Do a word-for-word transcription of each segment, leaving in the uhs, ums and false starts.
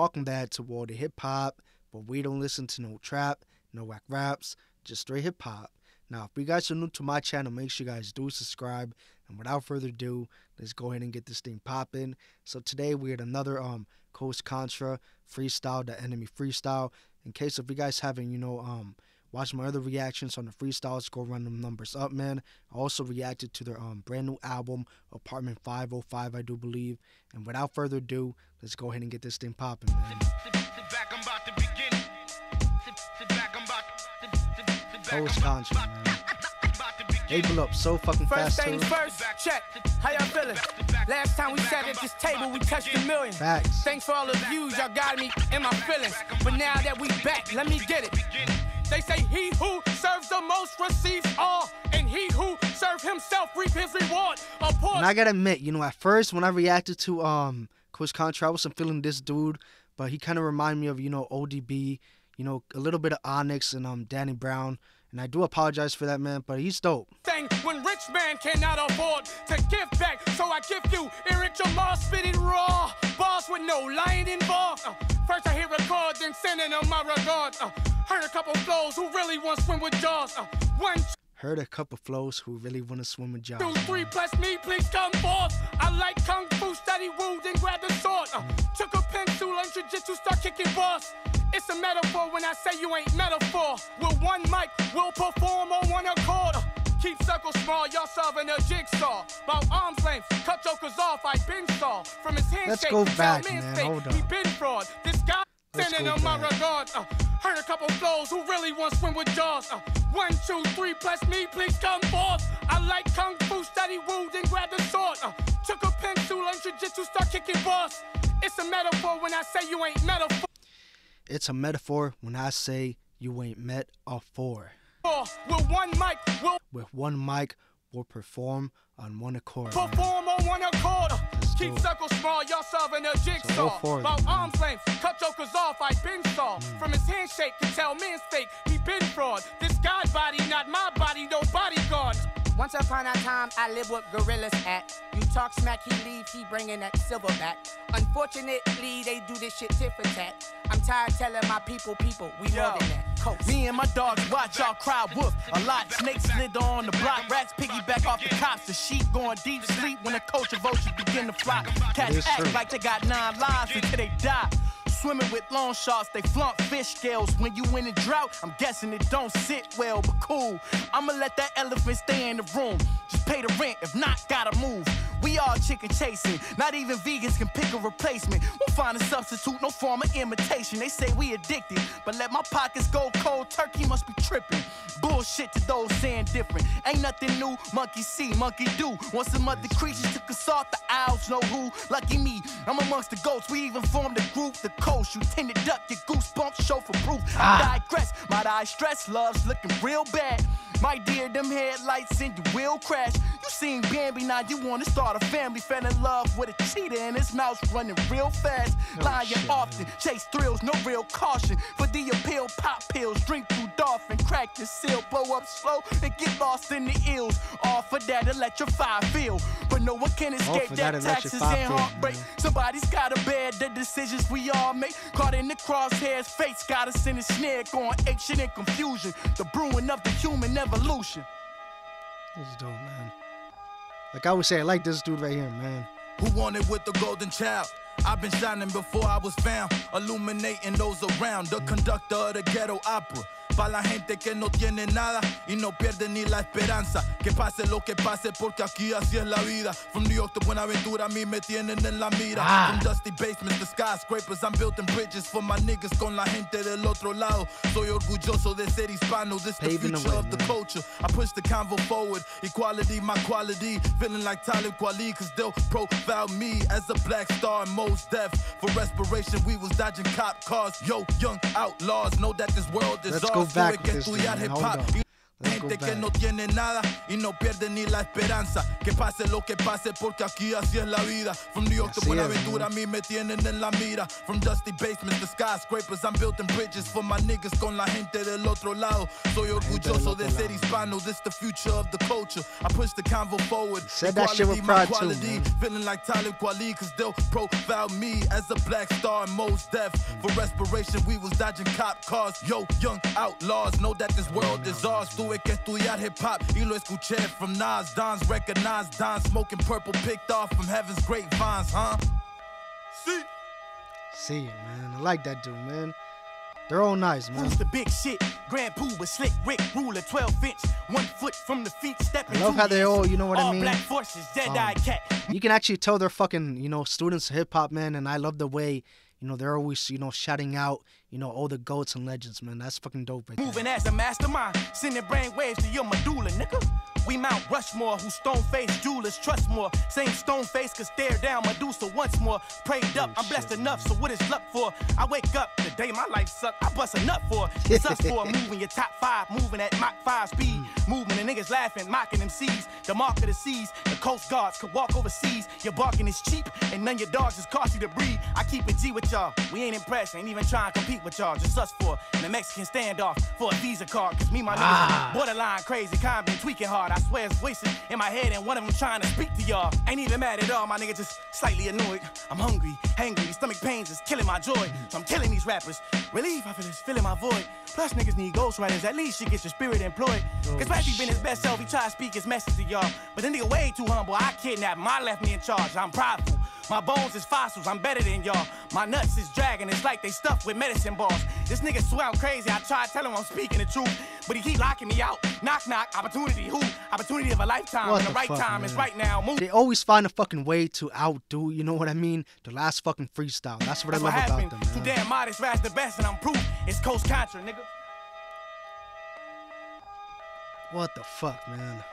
Welcome back to World of Hip Hop, but we don't listen to no trap, no whack raps, just straight hip hop. Now, if you guys are new to my channel, make sure you guys do subscribe. And without further ado, let's go ahead and get this thing popping. So today we had another um Coast Contra freestyle, the enemy freestyle. In case if you guys haven't, you know, um watched my other reactions on the freestyles, go run them numbers up, man. I also reacted to their um brand new album, Apartment five oh five, I do believe. And without further ado, let's go ahead and get this thing popping, man. Coast Contra, man. They blew up so fucking fast. First things first, check. How y'all feeling? Last time we sat at this table, we touched a million. Facts. Thanks for all the views, y'all got me in my feelings. But now that we back, let me get it. They say he who serves the most receives all, and he who serves himself reap his reward. And I gotta admit, you know, at first when I reacted to um Coast Contra, I wasn't feeling this dude, but he kind of reminded me of, you know, O D B, you know, a little bit of Onyx and um Danny Brown. And I do apologize for that, man, but he's dope. When rich man cannot afford to give back, so I give you Eric Jamal spitting raw bars with no lying involved. Uh, first I hit record, then sending on my regard. Uh, heard a couple flows who really want to swim with jaws. Uh, one. Heard a couple flows who really want to swim with jaws. Two, three plus me, please come forth. I like kung fu, study woo, then grab the sword. Uh, took a pencil and jujitsu, start kicking balls. It's a metaphor when I say you ain't metaphor. With one mic, we'll perform on one accord. Uh, keep circles small, y'all solving a jigsaw. About arm's length, cut jokers off, I been saw. From his handshake, let's go back, man. Hold on. He been fraud. This guy sending on my regard. Uh, heard a couple flows who really want to swim with jaws. Uh, one, two, three, plus me, please come forth. I like kung fu, study woo, then grab the sword. Uh, took a pencil and jujitsu, start kicking balls. It's a metaphor when I say you ain't metaphor. It's a metaphor when I say you ain't met a four. With one mic, we'll, With one mic, we'll perform on one accord. Perform man. on one accord. Let's Keep circles small, y'all solving a jigsaw. So about arm's length, cut jokers off, I been saw. Mm. From his handshake, can tell men's fake, he been fraud. This God body, not my body, no bodyguard. Once upon a time, I live with gorillas at. You talk smack, he leave, he bringing that silver back. Unfortunately, they do this shit tit for tat. I'm tired telling my people, people, we more than that. Coast. Me and my dogs watch y'all cry woof a lot. Snakes slither on the block, rats piggyback off the cops. The sheep going deep sleep when the culture vultures begin to flock. Cats act like they got nine lives until they die. Swimming with long shots, they flaunt fish scales. When you in a drought, I'm guessing it don't sit well, but cool. I'ma let that elephant stay in the room. Just pay the rent, if not, gotta move. We all chicken chasing, not even vegans can pick a replacement. We'll find a substitute, no form of imitation. They say we addicted, but let my pockets go cold. Turkey must be tripping. Bullshit to those saying different. Ain't nothing new, monkey see, monkey do. Once some other creatures took us off, the owls know who. Lucky me, I'm amongst the goats. We even formed a group, the coast. You tend to duck, your goosebumps show for proof. Ah. I digress, my eye stress, love's looking real bad. My dear, them headlights and you will crash. You seen Bambi, now you want to start a family. Fell in love with a cheetah and his mouth running real fast. Oh, lying shit, often, man. Chase thrills, no real caution. For the appeal, pop pills, drink through dolphin, crack the seal, blow up slow and get lost in the ills. All for that electrified feel. But no one can escape that, that taxes and heartbreak. Man. Somebody's got to bear the decisions we all make. Caught in the crosshairs, fate's got us in a snare. Going action and confusion. The brewing of the human never evolution. This is dope, man. Like I would say, I like this dude right here, man. Who wanted with the golden child? I've been shining before I was found, illuminating those around. The conductor of the ghetto opera. Pa' la gente que no tiene nada y no pierde ni la esperanza. Que pase lo que pase porque aquí así es la vida. From New York to Buenaventura, a mí me tienen en la mira. Ah. From dusty basements to skyscrapers, I'm building bridges for my niggas con la gente del otro lado. Soy orgulloso de ser hispano. This the future of the culture. I push the convo forward. Equality, my quality. Feeling like Talib Kweli, cause they'll profile me as a black star and most deaf. For respiration, we was dodging cop cars. Yo, young outlaws, know that this world is ours. Back with this thing, man. Hold on. Let's gente que no tiene nada y no pierde ni la esperanza. Que pase lo que pase, porque aquí así es la vida. From New York to Buenaventura, a mí me tienen en la mira. From dusty basements to skyscrapers, I'm building bridges for my niggas con la gente del otro lado. Soy orgulloso de ser hispano, this the future of the culture. I push the convo forward. Said that shit with pride too, man. Feeling like Talib Kweli, cause they'll profile me as a black star and Mos Def. For respiration, we was dodging cop cars. Yo, young outlaws, know that this world is ours. Tuve que estudiar hip hop, y lo escuché from Nas. Don's recognized, Don smoking purple, picked off from heaven's grapevines, huh? See? See it, man. I like that dude, man. They're all nice, man. Who's the big shit? Grand Pooh with Slick Rick, ruler twelve inch, one foot from the feet, stepping. I love how they all, you know what I mean? All black forces, Jedi um, cat. You can actually tell they're fucking, you know, students of hip hop, man. And I love the way, you know, they're always, you know, shouting out, you know, all the goats and legends, man. That's fucking dope right there. Moving as a mastermind, sending brain waves to your medulla, nigga. We Mount Rushmore, who stone-faced jewelers trust more. Same stone-face could stare down Medusa once more. Prayed up, I'm blessed enough, so what is luck for? I wake up, the day my life sucked, I bust a nut for. It's us for moving your top five, moving at Mach five speed. Moving the niggas laughing, mocking them seas. The mark of the seas, the coast guards could walk overseas. Your barking is cheap, and none of your dogs just cost you to breathe. I keep it G with y'all, we ain't impressed, ain't even trying to compete with y'all. Just us for the Mexican standoff for a visa card. Cause me, my ah. niggas, borderline crazy, kind been tweaking hard. I swear it's wasted in my head, and one of them trying to speak to y'all. Ain't even mad at all, my nigga, just slightly annoyed. I'm hungry, hangry, stomach pains is killing my joy. So I'm killing these rappers. Relief, I feel it's filling my void. Plus niggas need ghostwriters, at least shit gets your spirit employed. Cause Ratchy been his best self, he try to speak his message to y'all. But the nigga way too humble, I kidnapped him, I left me in charge, I'm prideful. My bones is fossils, I'm better than y'all. My nuts is dragging, it's like they stuffed with medicine balls. This nigga swear I'm crazy, I try to tell him I'm speaking the truth. But he keep locking me out. Knock, knock, opportunity, who? Opportunity of a lifetime, and the right time is right now. Move. They always find a fucking way to outdo, you know what I mean? The last fucking freestyle, that's what I love about them, man. Too damn modest, Rash the best, and I'm proof. It's Coast Contra, nigga. What the fuck, man?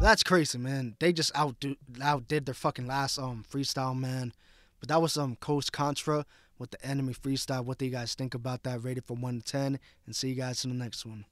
That's crazy, man. They just outdo, outdid their fucking last um freestyle, man. But that was some um, Coast Contra with the Enemy freestyle. What do you guys think about that? Rate it from one to ten, and see you guys in the next one.